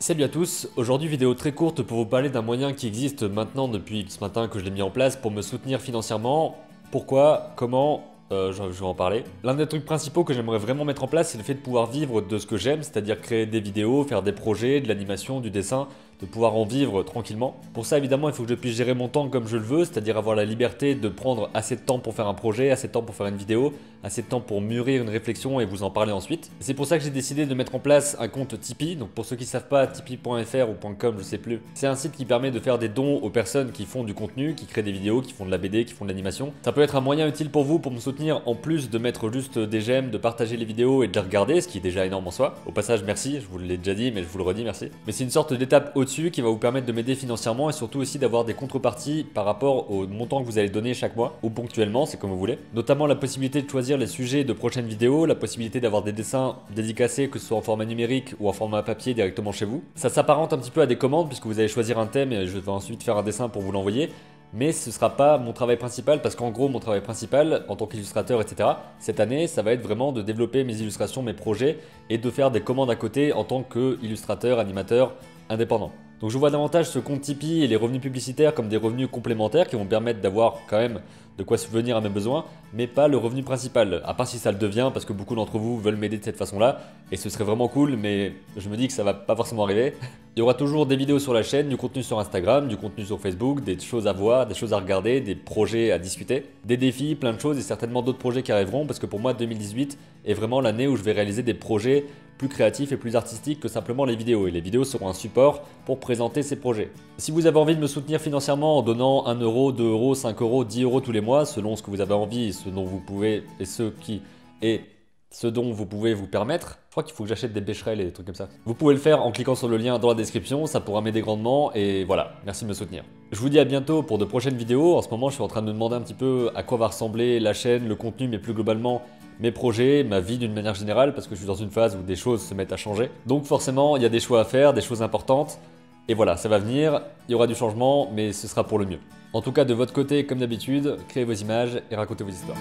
Salut à tous, aujourd'hui vidéo très courte pour vous parler d'un moyen qui existe maintenant depuis ce matin que je l'ai mis en place pour me soutenir financièrement. Pourquoi, comment, je vais en parler. L'un des trucs principaux que j'aimerais vraiment mettre en place, c'est le fait de pouvoir vivre de ce que j'aime, c'est-à-dire créer des vidéos, faire des projets, de l'animation, du dessin, de pouvoir en vivre tranquillement. Pour ça, évidemment, il faut que je puisse gérer mon temps comme je le veux, c'est-à-dire avoir la liberté de prendre assez de temps pour faire un projet, assez de temps pour faire une vidéo, assez de temps pour mûrir une réflexion et vous en parler ensuite. C'est pour ça que j'ai décidé de mettre en place un compte Tipeee. Donc pour ceux qui ne savent pas, tipeee.fr ou .com, je sais plus. C'est un site qui permet de faire des dons aux personnes qui font du contenu, qui créent des vidéos, qui font de la BD, qui font de l'animation. Ça peut être un moyen utile pour vous pour me soutenir, en plus de mettre juste des j'aime, de partager les vidéos et de les regarder, ce qui est déjà énorme en soi. Au passage, merci, je vous l'ai déjà dit, mais je vous le redis, merci. Mais c'est une sorte d'étape qui va vous permettre de m'aider financièrement et surtout aussi d'avoir des contreparties par rapport au montant que vous allez donner chaque mois ou ponctuellement, c'est comme vous voulez. Notamment la possibilité de choisir les sujets de prochaines vidéos, la possibilité d'avoir des dessins dédicacés, que ce soit en format numérique ou en format papier directement chez vous. Ça s'apparente un petit peu à des commandes puisque vous allez choisir un thème et je vais ensuite faire un dessin pour vous l'envoyer. Mais ce ne sera pas mon travail principal parce qu'en gros mon travail principal en tant qu'illustrateur, etc., cette année ça va être vraiment de développer mes illustrations, mes projets et de faire des commandes à côté en tant qu'illustrateur, animateur, indépendant. Donc je vois davantage ce compte Tipeee et les revenus publicitaires comme des revenus complémentaires qui vont me permettre d'avoir quand même de quoi subvenir à mes besoins, mais pas le revenu principal, à part si ça le devient, parce que beaucoup d'entre vous veulent m'aider de cette façon-là, et ce serait vraiment cool, mais je me dis que ça va pas forcément arriver. Il y aura toujours des vidéos sur la chaîne, du contenu sur Instagram, du contenu sur Facebook, des choses à voir, des choses à regarder, des projets à discuter, des défis, plein de choses, et certainement d'autres projets qui arriveront, parce que pour moi 2018 est vraiment l'année où je vais réaliser des projets plus créatifs et plus artistiques que simplement les vidéos, et les vidéos seront un support pour présenter ces projets. Si vous avez envie de me soutenir financièrement en donnant 1 euro, 2 euros, 5 euros, 10 euros tous les mois, selon ce que vous avez envie et ce dont vous pouvez vous permettre. Je crois qu'il faut que j'achète des bécherelles et des trucs comme ça. Vous pouvez le faire en cliquant sur le lien dans la description, ça pourra m'aider grandement et voilà, merci de me soutenir. Je vous dis à bientôt pour de prochaines vidéos. En ce moment, je suis en train de me demander un petit peu à quoi va ressembler la chaîne, le contenu, mais plus globalement mes projets, ma vie d'une manière générale, parce que je suis dans une phase où des choses se mettent à changer. Donc forcément, il y a des choix à faire, des choses importantes. Et voilà, ça va venir, il y aura du changement, mais ce sera pour le mieux. En tout cas, de votre côté, comme d'habitude, créez vos images et racontez vos histoires.